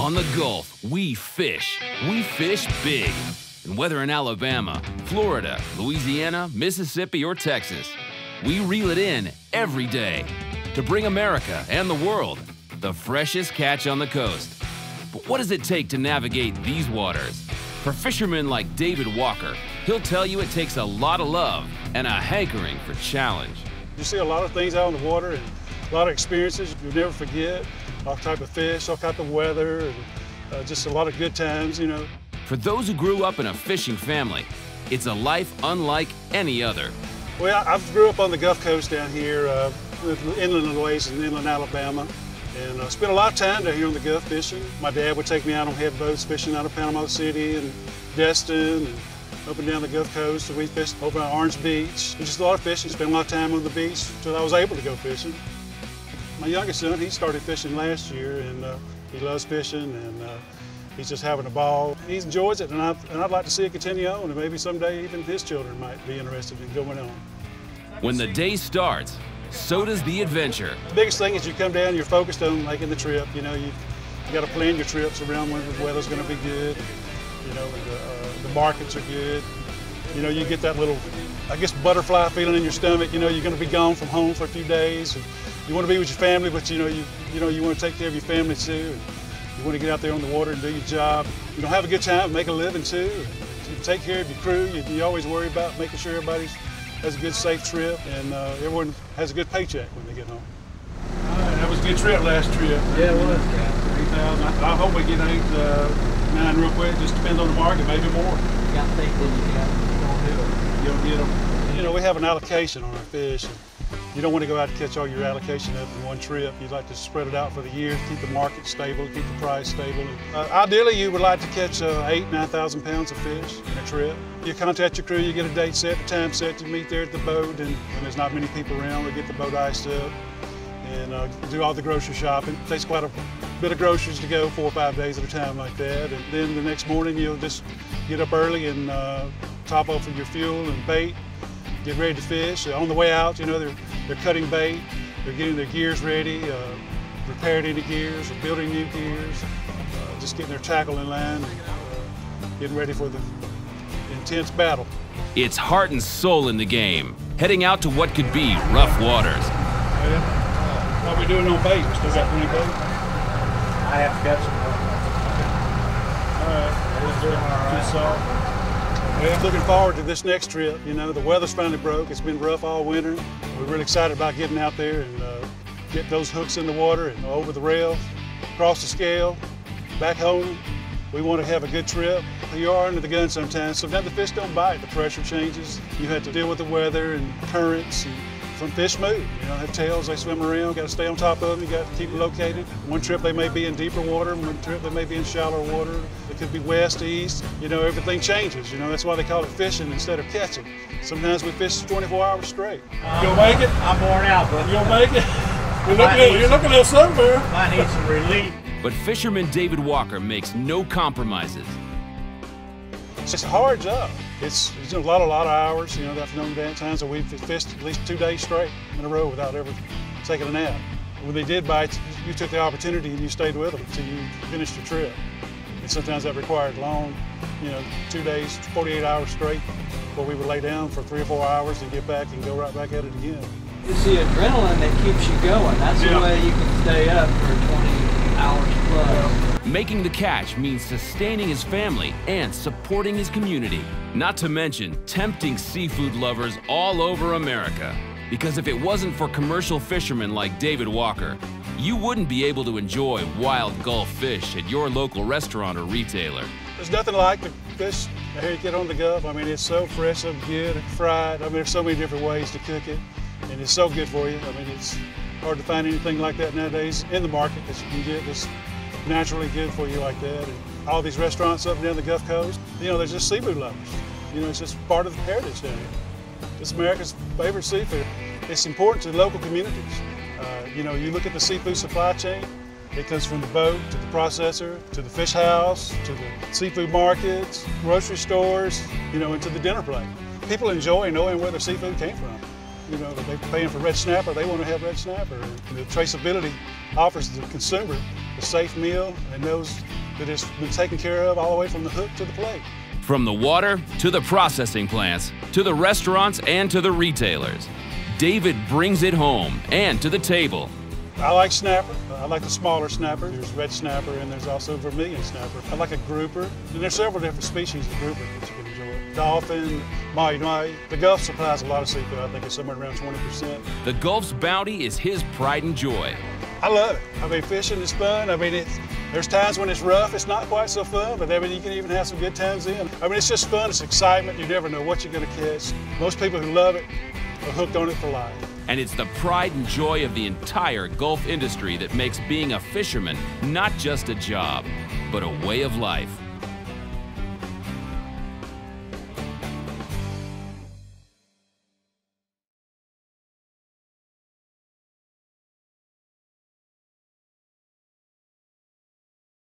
On the Gulf, we fish. We fish big. And whether in Alabama, Florida, Louisiana, Mississippi, or Texas, we reel it in every day to bring America and the world the freshest catch on the coast. But what does it take to navigate these waters? For fishermen like David Walker, he'll tell you it takes a lot of love and a hankering for challenge. You see a lot of things out on the water and a lot of experiences you'll never forget. All type of fish, all type of weather, and just a lot of good times, you know. For those who grew up in a fishing family, it's a life unlike any other. Well, I grew up on the Gulf Coast down here, inland Illinois and inland Alabama. And I spent a lot of time down here on the Gulf fishing. My dad would take me out on head boats fishing out of Panama City and Destin and up and down the Gulf Coast. And we fished over on Orange Beach. And just a lot of fishing. Spent a lot of time on the beach until I was able to go fishing. My youngest son, he started fishing last year, and he loves fishing, and he's just having a ball. He enjoys it, and I'd like to see it continue on, and maybe someday even his children might be interested in going on. When the day starts, so does the adventure. The biggest thing is you come down, you're focused on making the trip. You know, you've got to plan your trips around when the weather's going to be good, and, you know, the markets are good. You know, you get that little, I guess, butterfly feeling in your stomach. You know, you're going to be gone from home for a few days. And you want to be with your family, but you want to take care of your family too. And you want to get out there on the water and do your job. You know, have a good time, make a living too. And you take care of your crew. You always worry about making sure everybody has a good, safe trip, and everyone has a good paycheck when they get home. All right, that was a good trip last trip. Yeah, it was. I hope we get 8 to 9 real quick. Just depends on the market, maybe more. You got to think that you don't get them. You know, we have an allocation on our fish. You don't want to go out and catch all your allocation up in one trip. You'd like to spread it out for the year, keep the market stable, keep the price stable. Ideally, you would like to catch 8,000 to 9,000 pounds of fish in a trip. You contact your crew, you get a date set, a time set, you meet there at the boat, and when there's not many people around, we get the boat iced up and do all the grocery shopping. It takes quite a bit of groceries to go 4 or 5 days at a time like that, and then the next morning you'll just get up early and top off of your fuel and bait, get ready to fish. On the way out, you know, they're cutting bait, they're getting their gears ready, repairing any gears, or building new gears, just getting their tackle in line, and, getting ready for the intense battle. It's heart and soul in the game, heading out to what could be rough waters. Yeah. What are we doing on bait? We still got 20 bait? I have to catch them. All right. All right. We're looking forward to this next trip. You know, the weather's finally broke. It's been rough all winter. We're really excited about getting out there and get those hooks in the water and over the rail, across the scale, back home. We want to have a good trip. You are under the gun sometimes. Sometimes the fish don't bite. The pressure changes. You have to deal with the weather and currents. And some fish move. You know, have tails. They swim around. You got to stay on top of them. You got to keep them located. One trip they may be in deeper water. One trip they may be in shallower water. It could be west, east. You know, everything changes. You know, that's why they call it fishing instead of catching. Sometimes we fish 24 hours straight. You'll make it. I'm worn out, but you'll make it. You're looking at somewhere. I need some relief. But fisherman David Walker makes no compromises. It's a hard job. It's a lot of hours, you know, the afternoon downtimes, so we've fished at least 2 days straight in a row without ever taking a nap. When they did bite, you took the opportunity and you stayed with them until you finished your trip. And sometimes that required long, you know, 2 days, 48 hours straight, where we would lay down for 3 or 4 hours and get back and go right back at it again. It's the adrenaline that keeps you going. That's the way you can stay up for 20 hours plus. Making the catch means sustaining his family and supporting his community. Not to mention tempting seafood lovers all over America. Because if it wasn't for commercial fishermen like David Walker, you wouldn't be able to enjoy wild Gulf fish at your local restaurant or retailer. There's nothing like the fish you get on the Gulf. I mean, it's so fresh, so good, fried. I mean, there's so many different ways to cook it. And it's so good for you. I mean, it's hard to find anything like that nowadays in the market that you can get that's naturally good for you like that. And all these restaurants up and down the Gulf Coast, you know, they're just seafood lovers. You know, it's just part of the heritage down here. It's America's favorite seafood. It's important to local communities. You know, you look at the seafood supply chain, it comes from the boat to the processor, to the fish house, to the seafood markets, grocery stores, you know, and to the dinner plate. People enjoy knowing where their seafood came from. You know, they're paying for red snapper, they want to have red snapper. The traceability offers the consumer a safe meal and knows that it's been taken care of all the way from the hook to the plate. From the water to the processing plants, to the restaurants and to the retailers, David brings it home and to the table. I like snapper. I like the smaller snapper. There's red snapper and there's also vermilion snapper. I like a grouper. And there's several different species of grouper that you can enjoy. Dolphin, mahi-mahi. The Gulf supplies a lot of seafood. I think it's somewhere around 20%. The Gulf's bounty is his pride and joy. I love it. I mean, fishing is fun. I mean, there's times when it's rough. It's not quite so fun, but I mean, you can even have some good times in. I mean, it's just fun. It's excitement. You never know what you're going to catch. Most people who love it are hooked on it for life. And it's the pride and joy of the entire Gulf industry that makes being a fisherman not just a job, but a way of life.